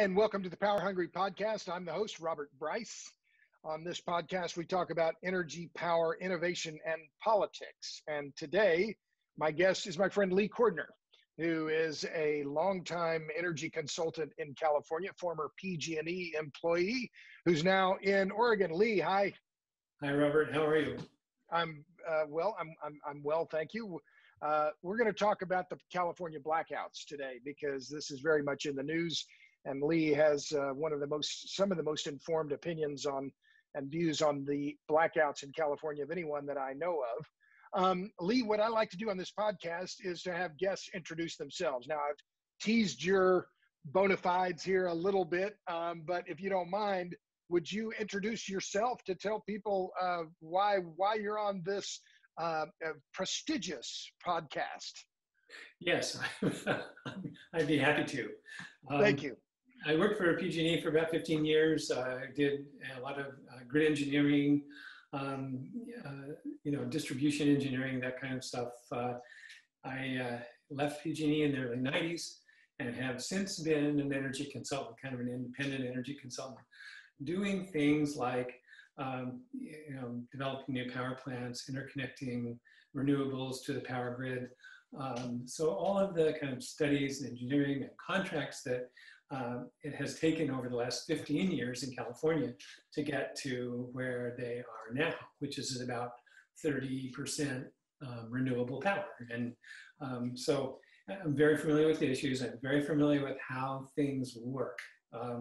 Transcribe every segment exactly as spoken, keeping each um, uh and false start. Hi, and welcome to the Power Hungry podcast. I'm the host, Robert Bryce. On this podcast, we talk about energy, power, innovation, and politics. And today, my guest is my friend Lee Cordner, who is a longtime energy consultant in California, former P G and E employee, who's now in Oregon. Lee, hi. Hi, Robert. How are you? I'm uh, well. I'm, I'm I'm well, thank you. Uh, we're going to talk about the California blackouts today because this is very much in the news. And Lee has uh, one of the most, some of the most informed opinions on and views on the blackouts in California of anyone that I know of. Um, Lee, what I like to do on this podcast is to have guests introduce themselves. Now, I've teased your bona fides here a little bit, um, but if you don't mind, would you introduce yourself to tell people uh, why why you're on this uh, prestigious podcast? Yes, I'd be happy to. Um, Thank you. I worked for P G and E for about fifteen years. I did a lot of uh, grid engineering, um, uh, you know, distribution engineering, that kind of stuff. Uh, I uh, left P G and E in the early nineties and have since been an energy consultant, kind of an independent energy consultant, doing things like um, you know, developing new power plants, interconnecting renewables to the power grid. Um, so all of the kind of studies and engineering and contracts that Uh, it has taken over the last fifteen years in California to get to where they are now, which is about thirty percent um, renewable power. And um, so I'm very familiar with the issues. I'm very familiar with how things work. Um,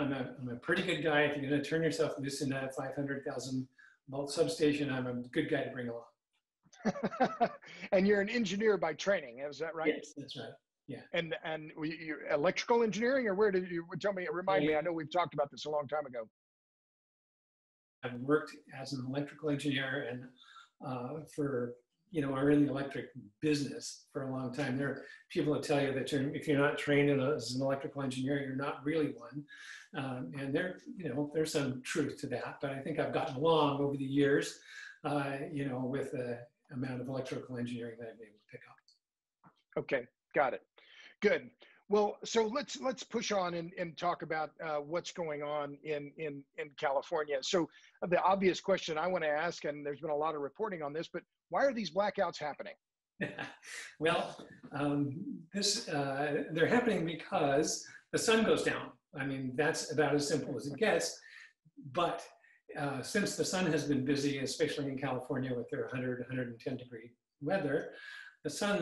I'm, a, I'm a pretty good guy. If you're going to turn yourself loose in a five hundred thousand volt substation, I'm a good guy to bring along. And you're an engineer by training, is that right? Yes, that's right. Yeah. And and you, electrical engineering, or where did you tell me? Remind I, me. I know we've talked about this a long time ago. I've worked as an electrical engineer and uh, for you know, are in the electric business for a long time. There are people that tell you that you're, if you're not trained in a, as an electrical engineer, you're not really one. Um, and there, you know, there's some truth to that. But I think I've gotten along over the years, uh, you know, with the amount of electrical engineering that I've been able to pick up. Okay. Got it. Good. Well, so let's let's push on and, and talk about uh, what's going on in, in, in California. So the obvious question I want to ask, and there's been a lot of reporting on this, but why are these blackouts happening? Well, um, this uh, they're happening because the sun goes down. I mean, that's about as simple as it gets. But uh, since the sun has been busy, especially in California with their one hundred, one hundred ten degree weather, the sun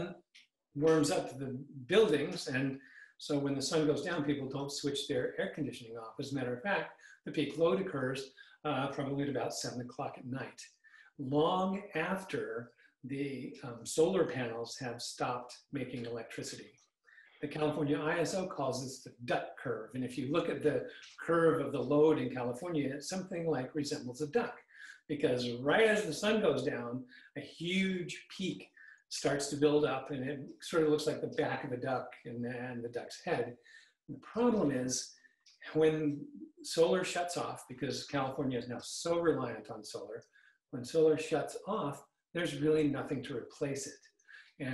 warms up the buildings, and so when the sun goes down, people don't switch their air conditioning off. As a matter of fact, the peak load occurs uh, probably at about seven o'clock at night, long after the um, solar panels have stopped making electricity. The California I S O calls this the duck curve, and if you look at the curve of the load in California, it's something like resembles a duck, because right as the sun goes down, a huge peak starts to build up, and it sort of looks like the back of a duck and, and the duck's head. And the problem is when solar shuts off, because California is now so reliant on solar, when solar shuts off, there's really nothing to replace it.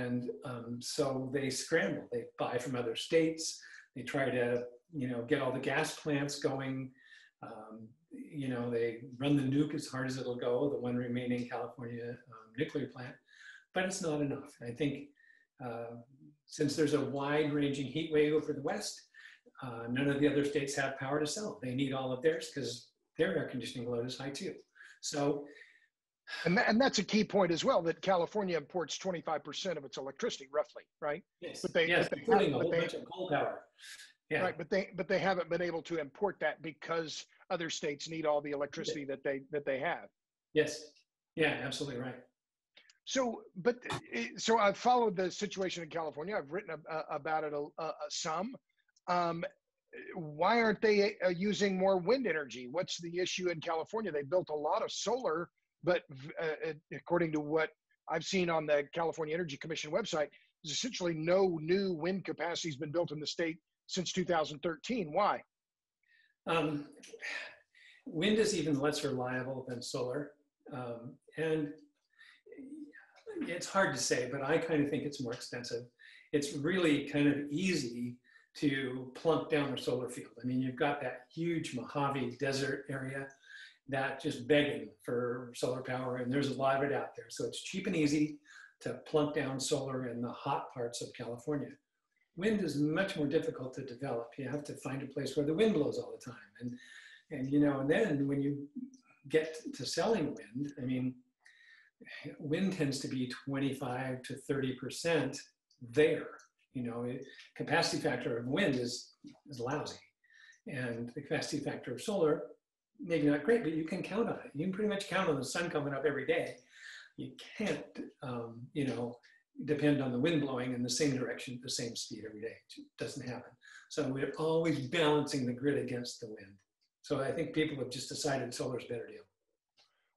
And um, so they scramble. They buy from other states. They try to, you know, get all the gas plants going. Um, you know, they run the nuke as hard as it'll go, the one remaining California um, nuclear plant. But it's not enough. I think uh, since there's a wide-ranging heat wave over the West, uh, none of the other states have power to sell. They need all of theirs because their air conditioning load is high too. So, and, that, and that's a key point as well, that California imports twenty-five percent of its electricity, roughly, right? Yes, but they, yes, but they importing have, a whole they, bunch of coal power. Yeah. Right, but they, but they haven't been able to import that because other states need all the electricity that they, that they have. Yes, yeah, absolutely right. So, but so I've followed the situation in California. I've written a, a, about it a, a, some. Um, why aren't they uh, using more wind energy? What's the issue in California? They built a lot of solar, but uh, according to what I've seen on the California Energy Commission website, there's essentially no new wind capacity has been built in the state since two thousand thirteen. Why? Um, wind is even less reliable than solar, um, and it's hard to say, but I kind of think it's more expensive. It's really kind of easy to plunk down their solar field. I mean, you've got that huge Mojave Desert area that's just begging for solar power, and there's a lot of it out there. So it's cheap and easy to plunk down solar in the hot parts of California. Wind is much more difficult to develop. You have to find a place where the wind blows all the time. And, and you know, and then when you get to selling wind, I mean, wind tends to be twenty-five to thirty percent there. You know, it, capacity factor of wind is, is lousy. And the capacity factor of solar, maybe not great, but you can count on it. You can pretty much count on the sun coming up every day. You can't, um, you know, depend on the wind blowing in the same direction at the same speed every day. It doesn't happen. So we're always balancing the grid against the wind. So I think people have just decided solar's a better deal.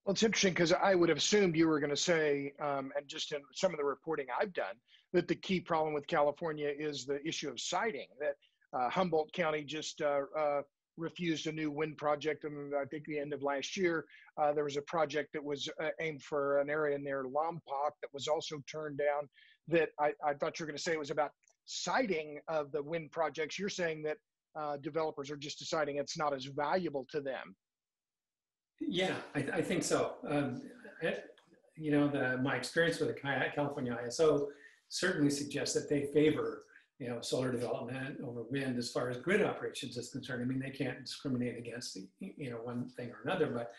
Well, it's interesting because I would have assumed you were going to say, um, and just in some of the reporting I've done, that the key problem with California is the issue of siting, that uh, Humboldt County just uh, uh, refused a new wind project. And I think the end of last year, uh, there was a project that was uh, aimed for an area near Lompoc that was also turned down, that I, I thought you were going to say it was about siting of the wind projects. You're saying that uh, developers are just deciding it's not as valuable to them. Yeah, I, th I think so. Um, it, you know, the, my experience with the California I S O certainly suggests that they favor, you know, solar development over wind as far as grid operations is concerned. I mean, they can't discriminate against, you know, one thing or another, but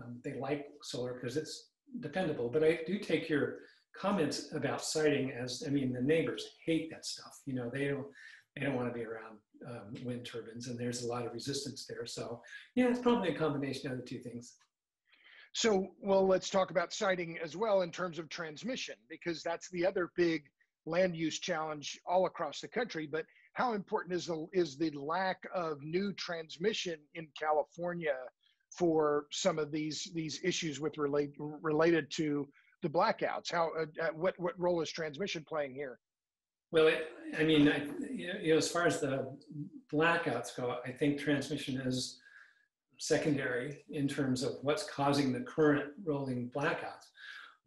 um, they like solar because it's dependable. But I do take your comments about siting as, I mean, the neighbors hate that stuff. You know, they don't, they don't want to be around um, wind turbines, and there's a lot of resistance there. So yeah, it's probably a combination of the two things. So, well, let's talk about siting as well in terms of transmission, because that's the other big land use challenge all across the country. But how important is the, is the lack of new transmission in California for some of these, these issues with relate, related to the blackouts? How, uh, what, what role is transmission playing here? Well, it, I mean, I, you know, as far as the blackouts go, I think transmission is secondary in terms of what's causing the current rolling blackouts.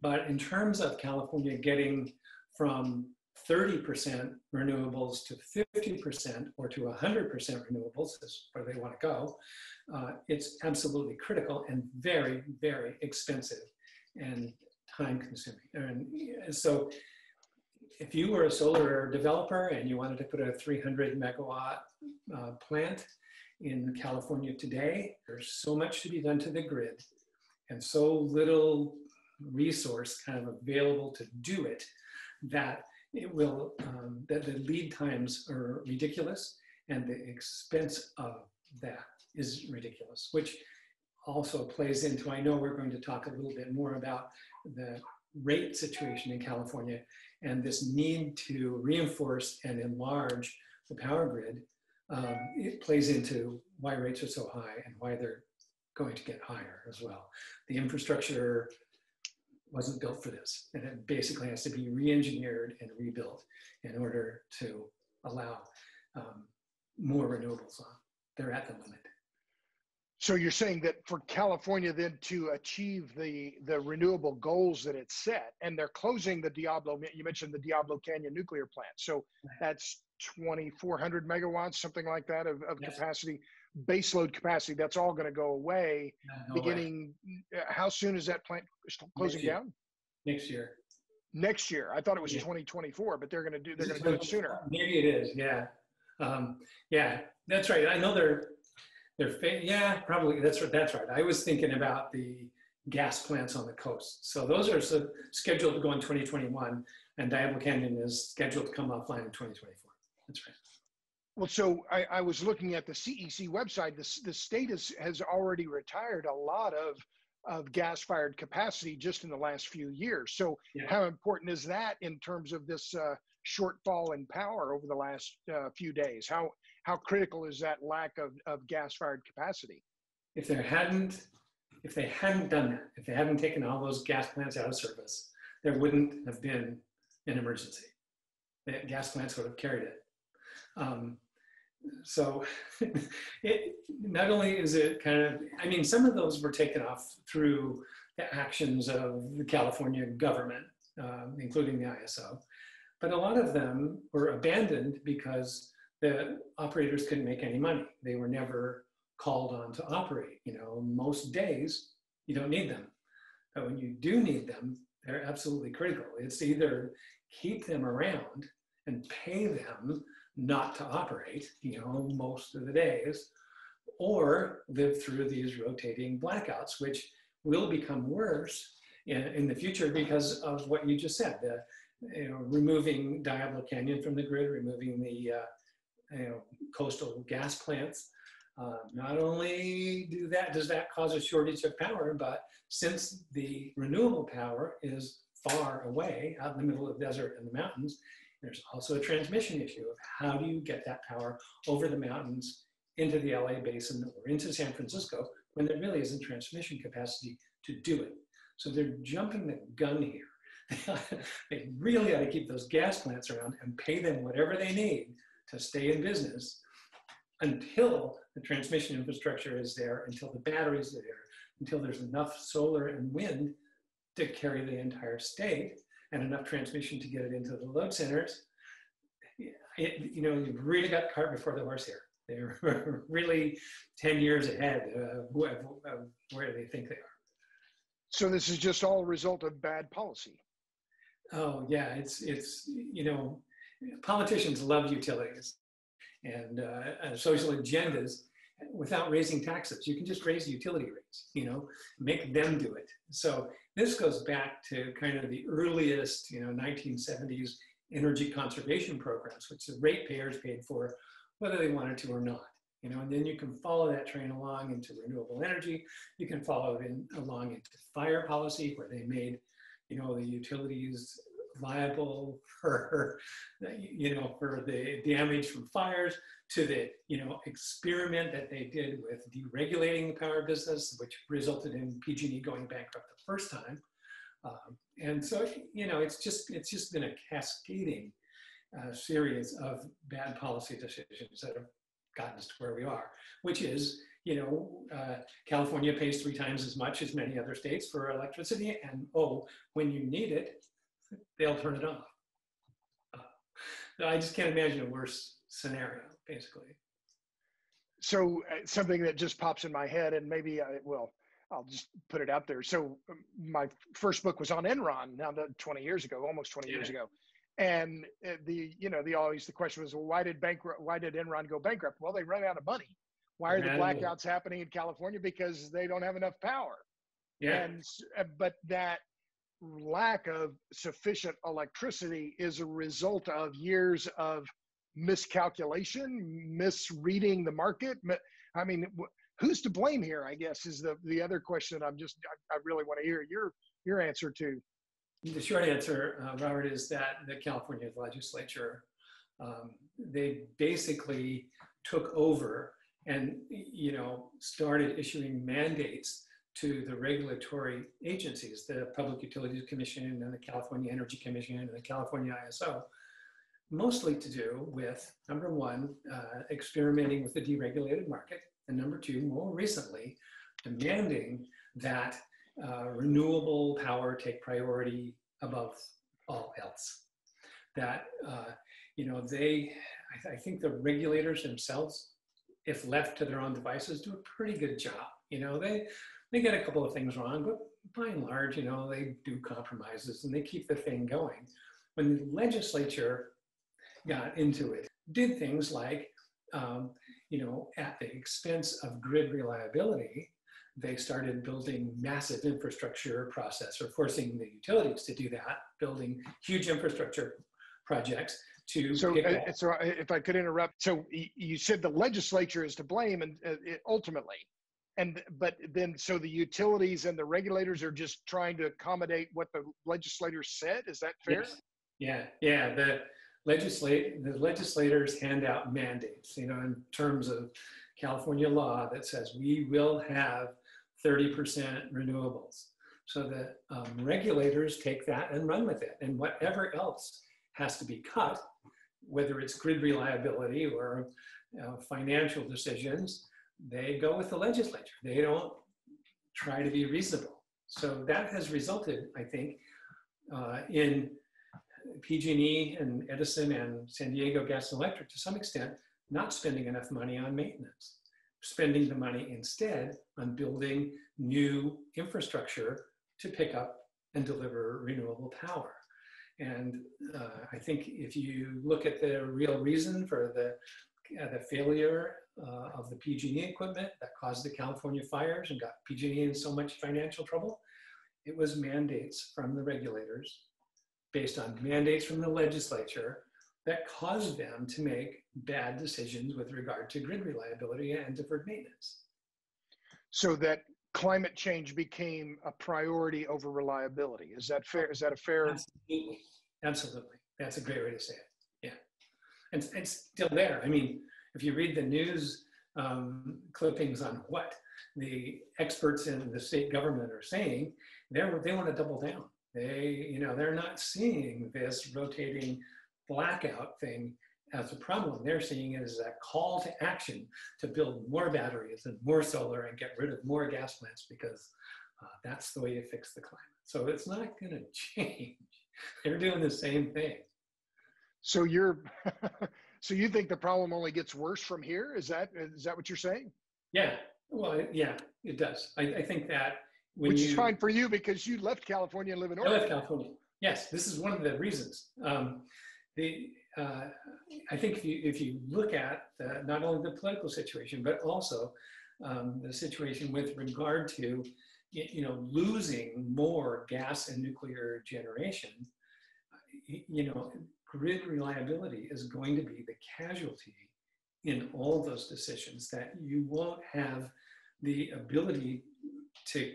But in terms of California getting from thirty percent renewables to fifty percent or to one hundred percent renewables, is where they want to go, uh, it's absolutely critical and very, very expensive and time-consuming. And so, if you were a solar developer and you wanted to put a three hundred megawatt uh, plant in California today, there's so much to be done to the grid and so little resource kind of available to do it that it will, um, that the lead times are ridiculous and the expense of that is ridiculous, which also plays into, I know we're going to talk a little bit more about the rate situation in California and this need to reinforce and enlarge the power grid. Um, it plays into why rates are so high and why they're going to get higher as well. The infrastructure wasn't built for this, and it basically has to be re-engineered and rebuilt in order to allow um, more renewables on. They're at the limit. So you're saying that for California then to achieve the, the renewable goals that it's set, and they're closing the Diablo, you mentioned the Diablo Canyon nuclear plant. So that's twenty-four hundred megawatts, something like that of, of yes. capacity, baseload capacity. That's all going to go away no, no beginning. Way. How soon is that plant closing Next down? Next year. Next year. I thought it was yeah. twenty twenty-four, but they're going to do, they're going to do it sooner. Maybe it is. Yeah. Um, yeah, that's right. I know they're, They're fa yeah, probably, that's right, that's right. I was thinking about the gas plants on the coast. So those are so scheduled to go in twenty twenty-one, and Diablo Canyon is scheduled to come offline in twenty twenty-four. That's right. Well, so I, I was looking at the C E C website. The, the state is, has already retired a lot of, of gas-fired capacity just in the last few years. So yeah. how important is that in terms of this uh, shortfall in power over the last uh, few days? How How critical is that lack of, of gas-fired capacity? If there hadn't, if they hadn't done that, if they hadn't taken all those gas plants out of service, there wouldn't have been an emergency. The gas plants would have carried it. Um, so it, not only is it kind of, I mean, some of those were taken off through the actions of the California government, uh, including the I S O, but a lot of them were abandoned because the operators couldn't make any money. They were never called on to operate. You know, most days you don't need them, but when you do need them, they're absolutely critical. It's either keep them around and pay them not to operate, you know, most of the days, or live through these rotating blackouts, which will become worse in, in the future because of what you just said, the, you know, removing Diablo Canyon from the grid, removing the uh, you know, coastal gas plants. Uh, not only do that, does that cause a shortage of power, but since the renewable power is far away, out in the middle of the desert and the mountains, there's also a transmission issue of how do you get that power over the mountains into the L A basin or into San Francisco when there really isn't transmission capacity to do it. So they're jumping the gun here. They really ought to keep those gas plants around and pay them whatever they need to stay in business until the transmission infrastructure is there, until the batteries are there, until there's enough solar and wind to carry the entire state and enough transmission to get it into the load centers. It, you know, you've really got the cart before the horse here. They're really ten years ahead of, of, of where they think they are. So this is just all a result of bad policy. Oh yeah, it's, it's you know, politicians love utilities and, uh, and social agendas without raising taxes. You can just raise utility rates, you know, make them do it. So this goes back to kind of the earliest, you know, nineteen seventies energy conservation programs, which the ratepayers paid for, whether they wanted to or not, you know, and then you can follow that train along into renewable energy. You can follow it in, along into fire policy, where they made, you know, the utilities liable for, you know, for the damage from fires, to the, you know, experiment that they did with deregulating the power business, which resulted in P G and E going bankrupt the first time. Um, and so, you know, it's just, it's just been a cascading Uh, series of bad policy decisions that have gotten us to where we are, which is, you know, uh, California pays three times as much as many other states for electricity, and oh, when you need it, they'll turn it off. Uh, I just can't imagine a worse scenario, basically. So uh, something that just pops in my head, and maybe I will, I'll just put it out there. So um, my first book was on Enron, now twenty years ago, almost twenty yeah. years ago. And the, you know, the always the question was, well, why did bankrupt, why did Enron go bankrupt? Well, they ran out of money. Why are the blackouts happening in California? Because they don't have enough power. Yeah. And, but that lack of sufficient electricity is a result of years of miscalculation, misreading the market. I mean, who's to blame here, I guess, is the, the other question that I'm just, I, I really want to hear your, your answer to. The short answer, uh, Robert, is that the California legislature, um, they basically took over and, you know, started issuing mandates to the regulatory agencies, the Public Utilities Commission and the California Energy Commission and the California I S O, mostly to do with, number one, uh, experimenting with the deregulated market, and number two, more recently, demanding that Uh, renewable power take priority above all else. That, uh, you know, they, I, th I think the regulators themselves, if left to their own devices, do a pretty good job. You know, they, they get a couple of things wrong, but by and large, you know, they do compromises and they keep the thing going. When the legislature got into it, did things like, um, you know, at the expense of grid reliability, they started building massive infrastructure process or forcing the utilities to do that, building huge infrastructure projects to- So, uh, so if I could interrupt, so you said the legislature is to blame and uh, ultimately, and but then, so the utilities and the regulators are just trying to accommodate what the legislator said, is that fair? Yes. Yeah, yeah, the, legislate, the legislators hand out mandates, you know, in terms of California law that says we will have thirty percent renewables. So that um, regulators take that and run with it. And whatever else has to be cut, whether it's grid reliability or uh, financial decisions, they go with the legislature. They don't try to be reasonable. So that has resulted, I think, uh, in P G and E and Edison and San Diego Gas and Electric, to some extent, not spending enough money on maintenance, spending the money instead on building new infrastructure to pick up and deliver renewable power. And uh, I think if you look at the real reason for the, uh, the failure uh, of the P G and E equipment that caused the California fires and got P G and E in so much financial trouble, it was mandates from the regulators, based on mandates from the legislature, that caused them to make bad decisions with regard to grid reliability and deferred maintenance. So that climate change became a priority over reliability. Is that fair? Is that a fair? Absolutely. Absolutely. That's a great way to say it. Yeah. And it's still there. I mean, if you read the news um, clippings on what the experts in the state government are saying, they're, they want to double down. They, you know, they're not seeing this rotating blackout thing as a problem. They're seeing it as a call to action to build more batteries and more solar and get rid of more gas plants, because uh, that's the way you fix the climate. So it's not going to change. They're doing the same thing. So you're, so you think the problem only gets worse from here? Is that is that what you're saying? Yeah. Well, yeah, it does. I, I think that when which you, is fine for you, because you left California and live in Oregon. I left California. Yes, this is one of the reasons. Um, The, uh, I think if you, if you look at the, not only the political situation, but also um, the situation with regard to, you know, losing more gas and nuclear generation, you know, grid reliability is going to be the casualty in all those decisions, that you won't have the ability to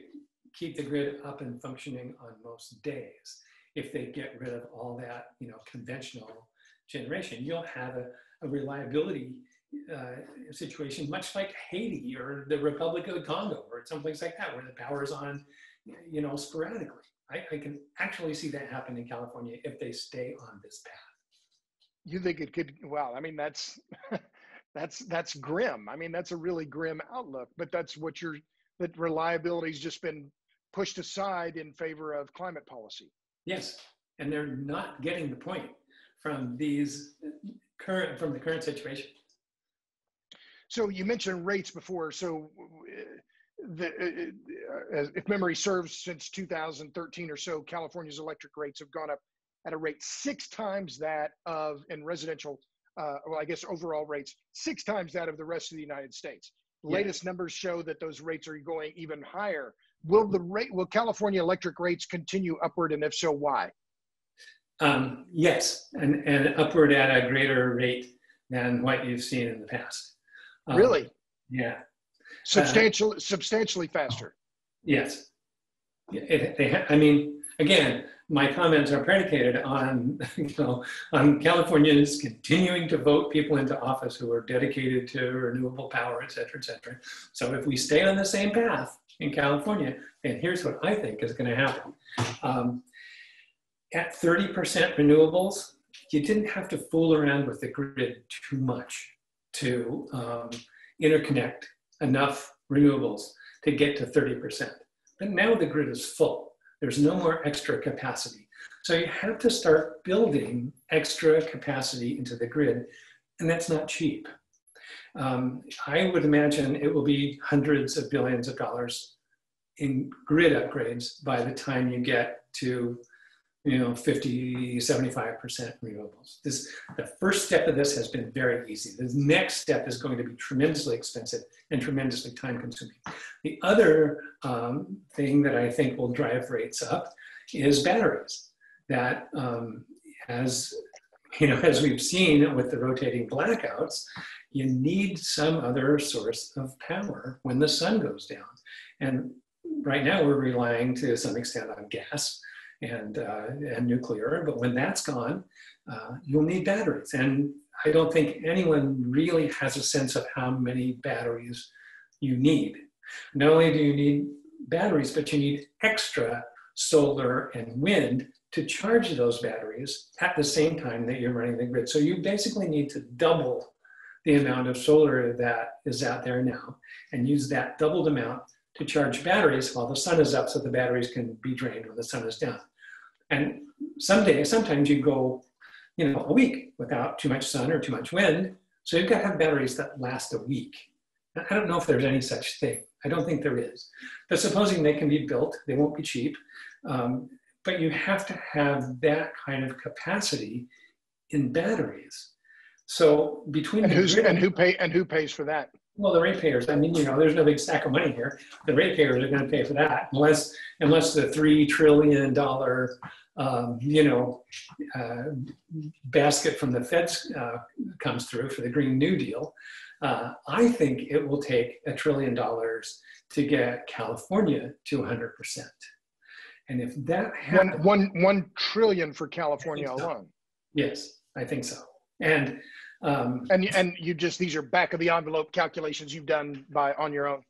keep the grid up and functioning on most days. If they get rid of all that, you know, conventional generation, you'll have a, a reliability uh, situation, much like Haiti or the Republic of the Congo or some place like that, where the power is on, you know, sporadically. I, I can actually see that happen in California if they stay on this path. You think it could? Well, I mean, that's that's that's grim. I mean, that's a really grim outlook. But that's what you're. That reliability's just been pushed aside in favor of climate policy. Yes, and they're not getting the point from these current from the current situation. So you mentioned rates before. So, the, if memory serves, since two thousand thirteen or so, California's electric rates have gone up at a rate six times that of in residential. Uh, well, I guess overall rates six times that of the rest of the United States. Yes. Latest numbers show that those rates are going even higher. Will the rate, will California electric rates continue upward, and if so, why? Um, yes, and, and upward at a greater rate than what you've seen in the past. Um, really? Yeah. Substantial, uh, substantially faster. Yes. It, it, I mean, again, my comments are predicated on, you know, on Californians continuing to vote people into office who are dedicated to renewable power, et cetera, et cetera. So if we stay on the same path in California, and here's what I think is going to happen. Um, at thirty percent renewables, you didn't have to fool around with the grid too much to um, interconnect enough renewables to get to thirty percent. But now the grid is full. There's no more extra capacity. So you have to start building extra capacity into the grid, and that's not cheap. Um, I would imagine it will be hundreds of billions of dollars in grid upgrades by the time you get to, you know, fifty, seventy-five percent renewables. This, the first step of this has been very easy. The next step is going to be tremendously expensive and tremendously time consuming. The other um, thing that I think will drive rates up is batteries. That um, as, you know, as we've seen with the rotating blackouts, you need some other source of power when the sun goes down. And right now we're relying to some extent on gas and, uh, and nuclear, but when that's gone, uh, you'll need batteries. And I don't think anyone really has a sense of how many batteries you need. Not only do you need batteries, but you need extra solar and wind to charge those batteries at the same time that you're running the grid. So you basically need to double the amount of solar that is out there now and use that doubled amount to charge batteries while the sun is up, so the batteries can be drained when the sun is down. And someday, sometimes you go, you know, a week without too much sun or too much wind, So you've got to have batteries that last a week. Now, I don't know if there's any such thing. I don't think there is. But supposing they can be built, they won't be cheap. Um, but you have to have that kind of capacity in batteries. So between and, who's, and who pay and who pays for that? Well, the ratepayers. I mean, you know, there's no big stack of money here. The ratepayers are going to pay for that, unless unless the three trillion dollar um, you know uh, basket from the feds uh, comes through for the Green New Deal. Uh, I think it will take a trillion dollars to get California to one hundred percent. And if that happens, one, one, one trillion for California alone. Yes, I think so. And um, and and you just these are back of the envelope calculations you've done by on your own.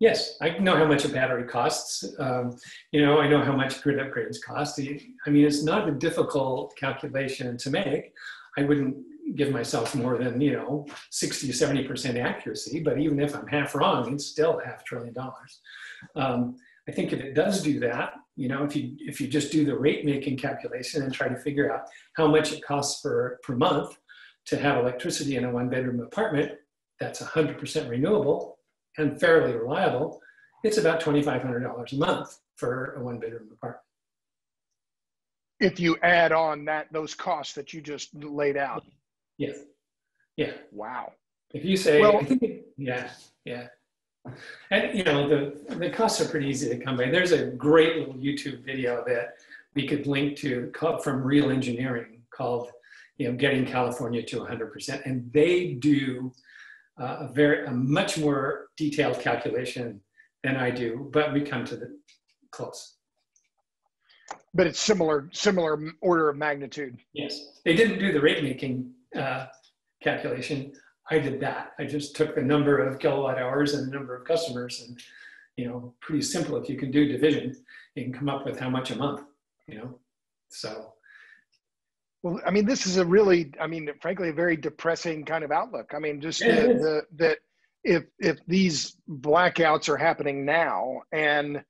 Yes, I know how much a battery costs. Um, you know, I know how much grid upgrades cost. I mean, it's not a difficult calculation to make. I wouldn't give myself more than you know sixty, seventy percent accuracy. But even if I'm half wrong, it's still half a trillion dollars. Um, I think if it does do that, you know, if you if you just do the rate making calculation and try to figure out how much it costs for per month to have electricity in a one-bedroom apartment that's one hundred percent renewable and fairly reliable, it's about twenty-five hundred dollars a month for a one-bedroom apartment. If you add on that, those costs that you just laid out. Yes. Yeah. Wow. If you say, well, yeah, yeah. And you know, the, the costs are pretty easy to come by. There's a great little YouTube video that we could link to from Real Engineering called you know, getting California to one hundred percent, and they do uh, a very a much more detailed calculation than I do, but we come to the close. But it's similar, similar order of magnitude. Yes, they didn't do the rate making uh, calculation. I did that. I just took the number of kilowatt hours and the number of customers, and you know, pretty simple. If you can do division, you can come up with how much a month. You know, so. Well, I mean, this is a really, I mean, frankly, a very depressing kind of outlook. I mean, just yeah, the, the, that if if these blackouts are happening now, and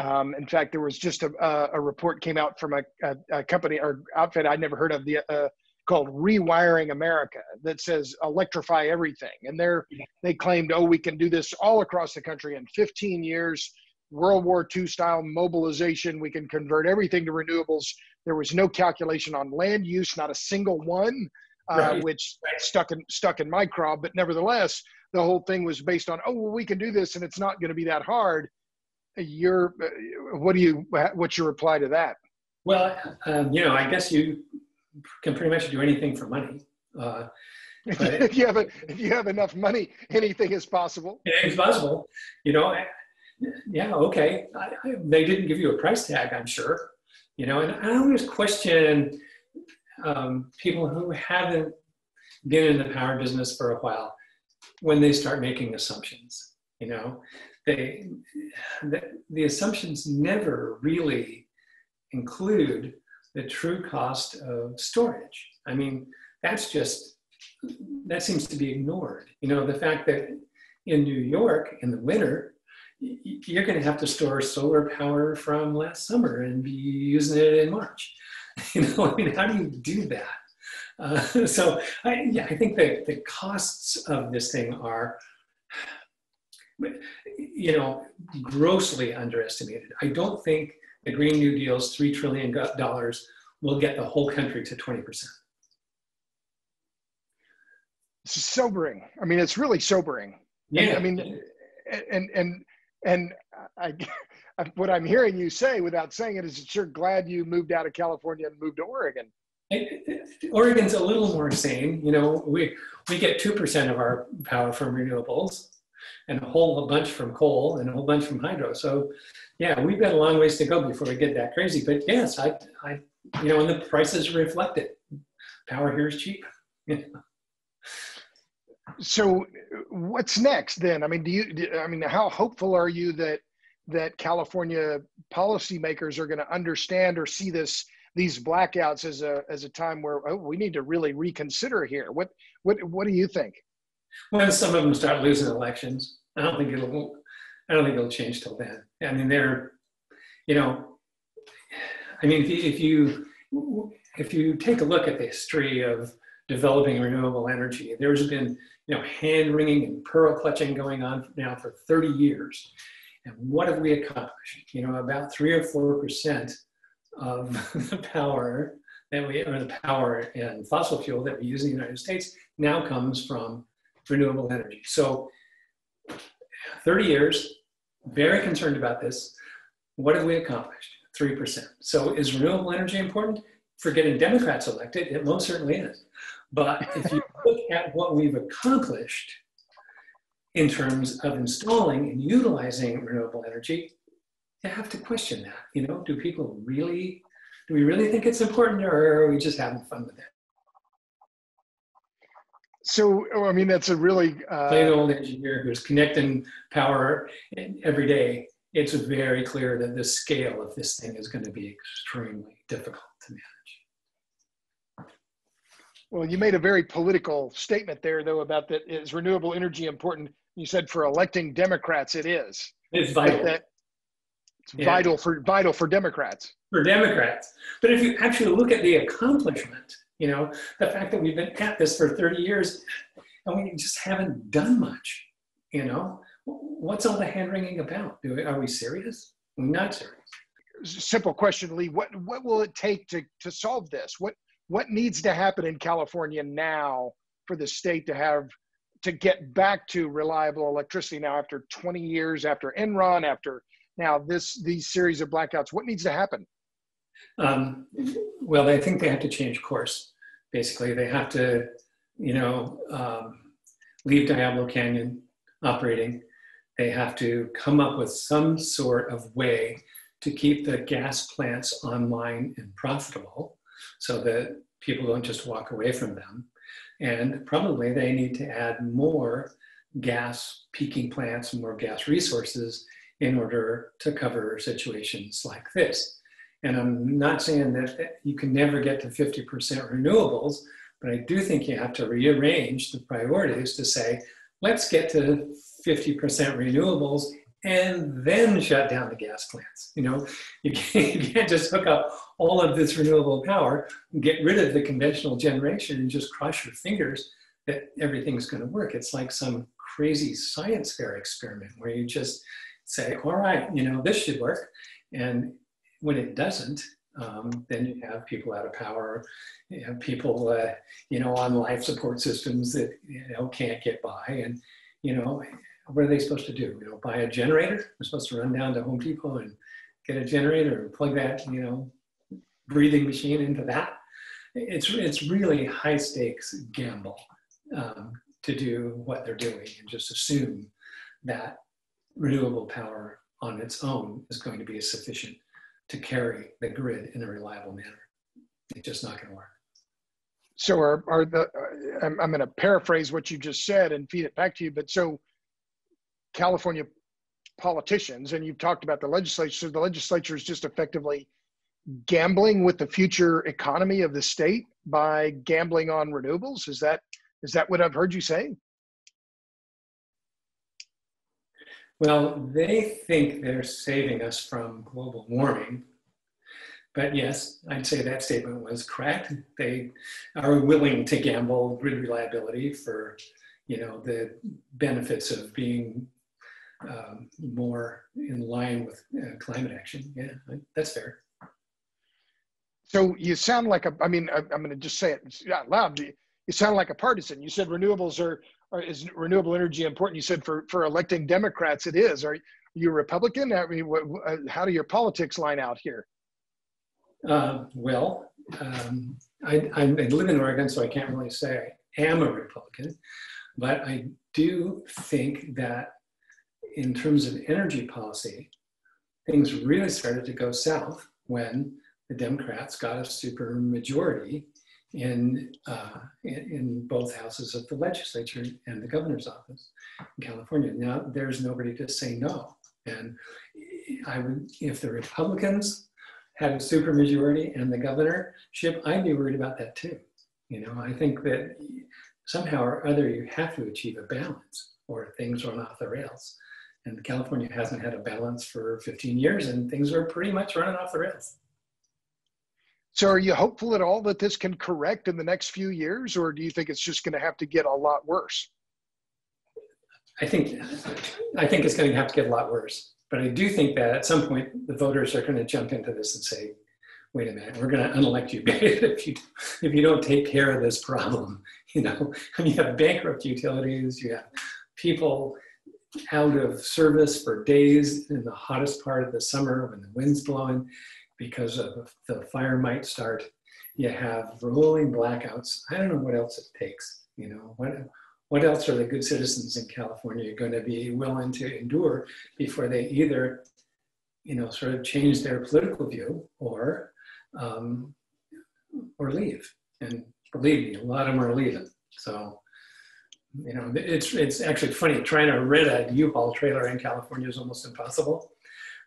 um, in fact, there was just a, a report came out from a, a, a company or outfit I'd never heard of the uh, called Rewiring America that says electrify everything, and they're they claimed, oh, we can do this all across the country in fifteen years. World War Two style mobilization. We can convert everything to renewables. There was no calculation on land use, not a single one, uh, right. which right. stuck in stuck in my craw. But nevertheless, the whole thing was based on, oh, well, we can do this, and it's not going to be that hard. You're, what do you, what's your reply to that? Well, um, you know, I guess you can pretty much do anything for money. Uh, but if you have a, if you have enough money, anything is possible. It's possible, you know. I, Yeah, okay. I, I, they didn't give you a price tag, I'm sure. You know, and I always question um, people who haven't been in the power business for a while when they start making assumptions. You know, they the, the assumptions never really include the true cost of storage. I mean, that's just that seems to be ignored. You know, the fact that in New York in the winter, you're going to have to store solar power from last summer and be using it in March. You know, I mean, how do you do that? Uh, so, I, yeah, I think that the costs of this thing are, you know, grossly underestimated. I don't think the Green New Deal's three trillion dollars will get the whole country to twenty percent. It's sobering. I mean, it's really sobering. Yeah. I mean, I mean and, and, And I, what I'm hearing you say, without saying it, is that you're glad you moved out of California and moved to Oregon. It, it, Oregon's a little more sane. You know, we, we get two percent of our power from renewables and a whole bunch from coal and a whole bunch from hydro. So, yeah, we've got a long ways to go before we get that crazy. But, yes, I, I you know, and the prices reflect it. Power here is cheap. So what's next then? I mean, do you, do, I mean, how hopeful are you that, that California policymakers are going to understand or see this, these blackouts as a, as a time where, oh, we need to really reconsider here? What, what, what do you think? Well, some of them start losing elections. I don't think it'll, I don't think it'll change till then. I mean, they're, you know, I mean, if you, if you, if you take a look at the history of developing renewable energy. There's been, you know, hand wringing and pearl clutching going on now for thirty years. And what have we accomplished? You know, about three or four percent of the power that we, or the power and fossil fuel that we use in the United States now comes from renewable energy. So thirty years, very concerned about this. What have we accomplished? three percent. So is renewable energy important for getting Democrats elected? It most certainly is. But if you look at what we've accomplished in terms of installing and utilizing renewable energy, you have to question that. You know, do people really, do we really think it's important, or are we just having fun with it? So, I mean, that's a really... Uh... Play the old engineer who's connecting power every day. It's very clear that the scale of this thing is going to be extremely difficult to manage. Well, you made a very political statement there, though, about that. Is renewable energy important? You said for electing Democrats, it is. It's vital. That it's yeah. vital for vital for Democrats. For Democrats. But if you actually look at the accomplishment, you know, the fact that we've been at this for thirty years and we just haven't done much, you know, what's all the hand-wringing about? Do we, are we serious? We're not serious. Simple question, Lee. What, what will it take to, to solve this? What, what needs to happen in California now for the state to have, to get back to reliable electricity now after twenty years, after Enron, after now this, these series of blackouts? What needs to happen? Um, well, I think they have to change course. Basically, they have to, you know, um, leave Diablo Canyon operating. They have to come up with some sort of way to keep the gas plants online and profitable so that people don't just walk away from them. And probably they need to add more gas peaking plants, more gas resources in order to cover situations like this. And I'm not saying that you can never get to fifty percent renewables, but I do think you have to rearrange the priorities to say, let's get to fifty percent renewables and then shut down the gas plants. You know, you can't, you can't just hook up all of this renewable power, get rid of the conventional generation and just cross your fingers that everything's going to work. It's like some crazy science fair experiment where you just say, all right, you know, this should work. And when it doesn't, um, then you have people out of power, you have people, uh, you know, on life support systems that, you know, can't get by. And, you know, what are they supposed to do? You know, buy a generator? They're supposed to run down to Home Depot and get a generator and plug that, you know, breathing machine into that. It's, it's really high stakes gamble um, to do what they're doing and just assume that renewable power on its own is going to be sufficient to carry the grid in a reliable manner. It's just not going to work. So are, are the, uh, I'm, I'm going to paraphrase what you just said and feed it back to you, but so California politicians, and you've talked about the legislature, so the legislature is just effectively gambling with the future economy of the state by gambling on renewables? Is that, is that what I've heard you say? Well, they think they're saving us from global warming. But yes, I'd say that statement was correct. They are willing to gamble grid reliability for, you know, the benefits of being um, more in line with uh, climate action. Yeah, that's fair. So you sound like a, I mean, I, I'm going to just say it out loud. You sound like a partisan. You said renewables are, is renewable energy important? You said for, for electing Democrats, it is. Are you a Republican? I mean, what, how do your politics line out here? Uh, well, um, I, I live in Oregon, so I can't really say I am a Republican. But I do think that in terms of energy policy, things really started to go south when the Democrats got a super majority In, uh, in in both houses of the legislature and the governor's office in California. Now there's nobody to say no, and I would, if the Republicans had a supermajority and the governorship, I'd be worried about that too. You know, I think that somehow or other you have to achieve a balance, or things run off the rails. And California hasn't had a balance for fifteen years, and things are pretty much running off the rails. So are you hopeful at all that this can correct in the next few years, or do you think it's just going to have to get a lot worse? I think, I think it's going to have to get a lot worse. But I do think that at some point, the voters are going to jump into this and say, wait a minute, we're going to unelect you if you if you don't take care of this problem. You know, I mean, you have bankrupt utilities, you have people out of service for days in the hottest part of the summer when the wind's blowing because of the fire might start. You have rolling blackouts. I don't know what else it takes. You know, what, what else are the good citizens in California going to be willing to endure before they either, you know, sort of change their political view or um, or leave? And believe me, a lot of them are leaving. So, you know, it's, it's actually funny, trying to rent a U-Haul trailer in California is almost impossible.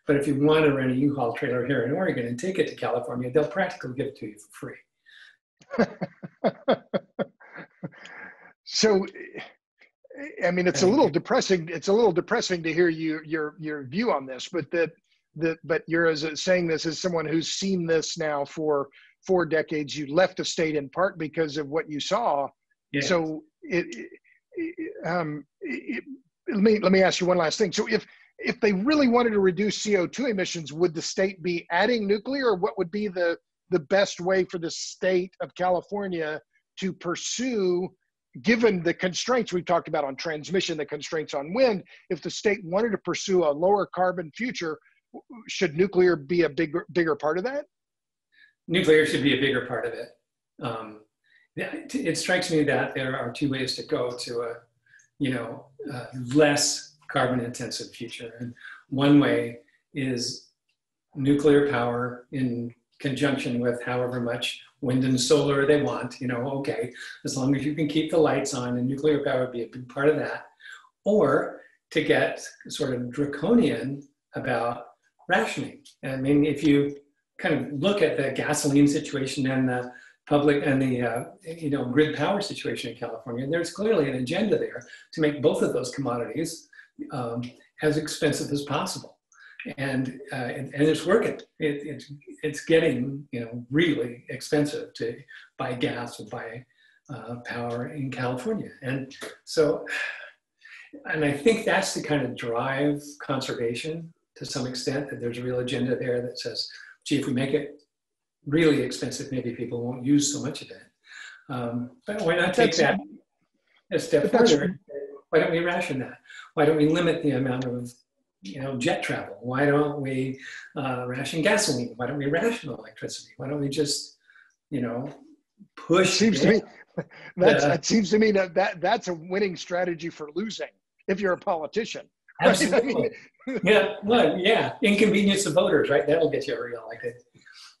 But if you want to rent a U-Haul trailer here in Oregon and take it to California, they'll practically give it to you for free. So, I mean, it's a little depressing. It's a little depressing to hear you, your, your view on this, but that, that, but you're as saying this as someone who's seen this now for four decades. You left the state in part because of what you saw. Yes. So it, it, um, it, let me, let me ask you one last thing. So if, if they really wanted to reduce C O two emissions, would the state be adding nuclear, or what would be the, the best way for the state of California to pursue, given the constraints we've talked about on transmission, the constraints on wind? If the state wanted to pursue a lower carbon future, should nuclear be a bigger, bigger part of that? Nuclear should be a bigger part of it. Um, it, it strikes me that there are two ways to go to a, you know, a less carbon intensive future. And one way is nuclear power in conjunction with however much wind and solar they want, you know, okay, as long as you can keep the lights on, and nuclear power would be a big part of that. Or to get sort of draconian about rationing. I mean, if you kind of look at the gasoline situation and the public and the, uh, you know, grid power situation in California, there's clearly an agenda there to make both of those commodities um, as expensive as possible. And, uh, and, and it's working. It, it's, it's getting, you know, really expensive to buy gas and buy uh, power in California. And so, and I think that's the kind of drive conservation to some extent, that there's a real agenda there that says, gee, if we make it really expensive, maybe people won't use so much of it. Um, but why not take that a step further? Why don't we ration that? Why don't we limit the amount of, you know, jet travel? Why don't we uh, ration gasoline? Why don't we ration electricity? Why don't we just, you know, push? Seems to me, that's, uh, that seems to me that, that that's a winning strategy for losing if you're a politician. Absolutely. Yeah. Well, yeah. Inconvenience of voters, right? That'll get you reelected.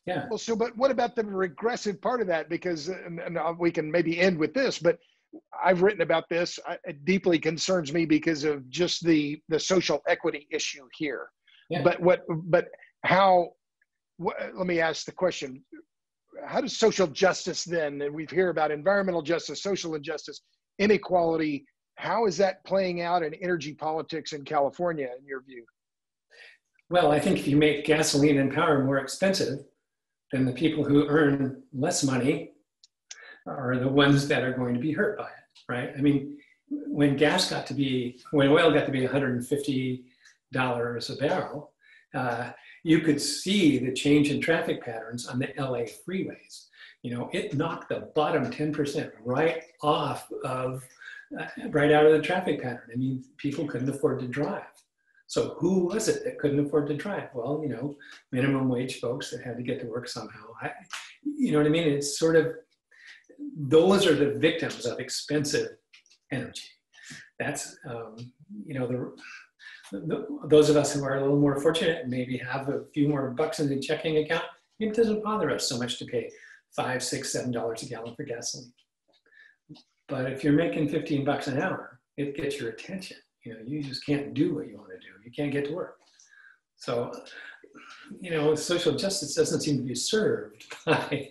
Yeah. Well, so, but what about the regressive part of that? Because, and, and we can maybe end with this, but I've written about this. I, it deeply concerns me because of just the, the social equity issue here. Yeah. But what, but how, what, let me ask the question, how does social justice then, and we've heard about environmental justice, social injustice, inequality, how is that playing out in energy politics in California, in your view? Well, I think if you make gasoline and power more expensive, then the people who earn less money are the ones that are going to be hurt by it, right? I mean, when gas got to be, when oil got to be one hundred fifty dollars a barrel, uh, you could see the change in traffic patterns on the L A freeways. You know, it knocked the bottom ten percent right off of, uh, right out of the traffic pattern. I mean, people couldn't afford to drive. So who was it that couldn't afford to drive? Well, you know, minimum wage folks that had to get to work somehow. I, you know what I mean? It's sort of, those are the victims of expensive energy. That's, um, you know, the, the, those of us who are a little more fortunate and maybe have a few more bucks in the checking account, it doesn't bother us so much to pay five, six, seven dollars a gallon for gasoline. But if you're making fifteen bucks an hour, it gets your attention. You know, you just can't do what you want to do. You can't get to work. So, you know, social justice doesn't seem to be served by,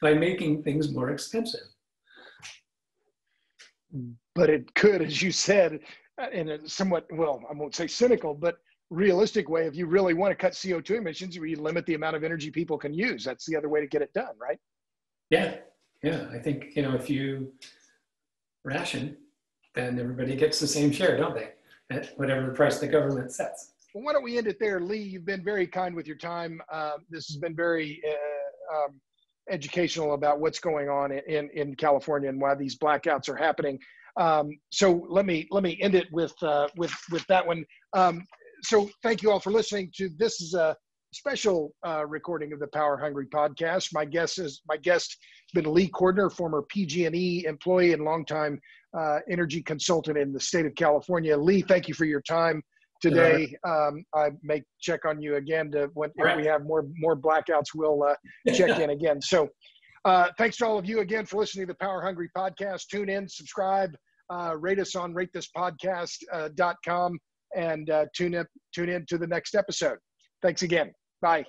by making things more expensive. But it could, as you said, in a somewhat, well, I won't say cynical, but realistic way, if you really want to cut C O two emissions, we limit the amount of energy people can use. That's the other way to get it done, right? Yeah, yeah. I think, you know, if you ration, then everybody gets the same share, don't they? At whatever the price the government sets. Well, why don't we end it there, Lee? You've been very kind with your time. Uh, this has been very uh, um, educational about what's going on in, in California and why these blackouts are happening. Um, so let me let me end it with uh, with with that one. Um, so thank you all for listening to this. Is a special uh, recording of the Power Hungry podcast. My guest is my guest has been Lee Cordner, former P G and E employee and longtime uh, energy consultant in the state of California. Lee, thank you for your time today. Um, I may check on you again to when if we have more more blackouts. We'll uh, check in again. So. Uh, thanks to all of you again for listening to the Power Hungry podcast. Tune in, subscribe, uh, rate us on rate this podcast dot com, uh, and uh, tune, in, tune in to the next episode. Thanks again. Bye.